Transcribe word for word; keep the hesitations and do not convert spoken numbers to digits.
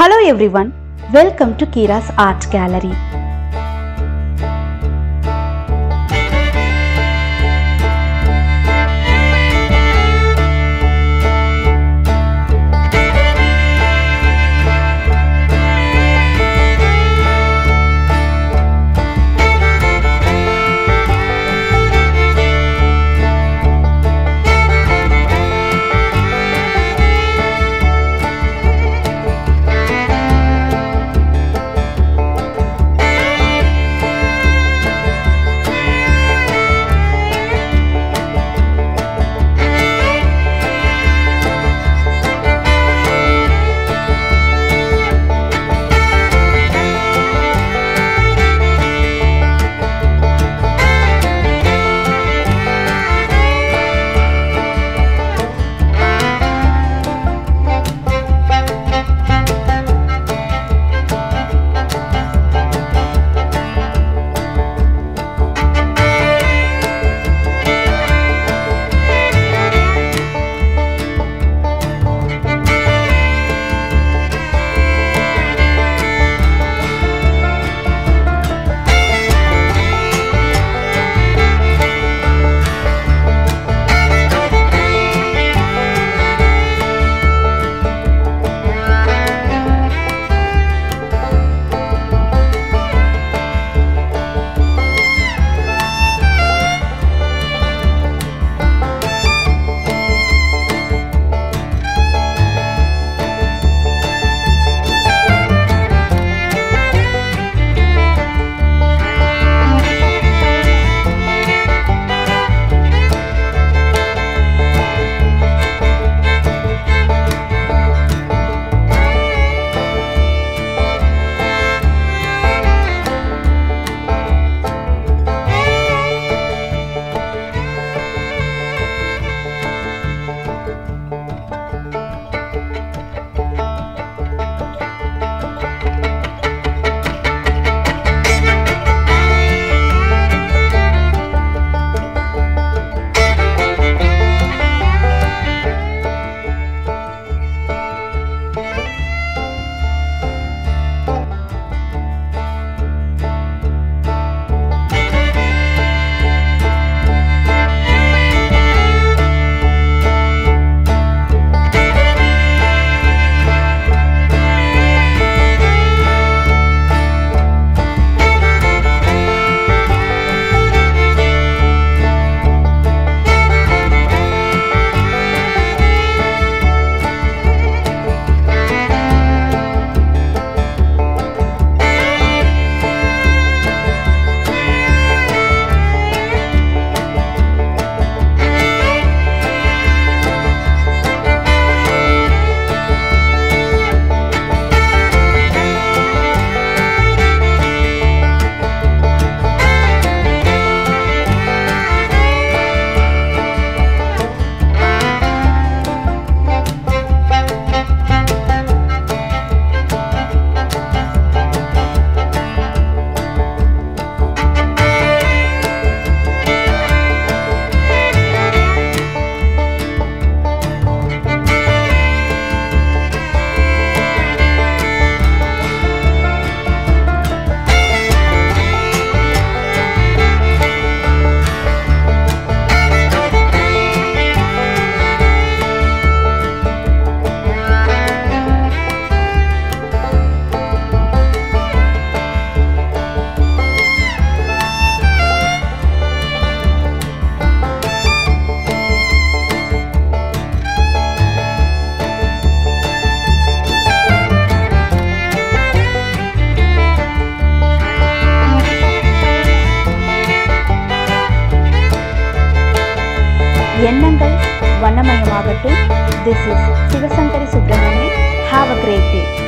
Hello everyone, welcome to Kira's Art Gallery. எண்ணங்கள் வண்ணமயமாகட்டும். This is Sivasantari Subramani. Have a great day.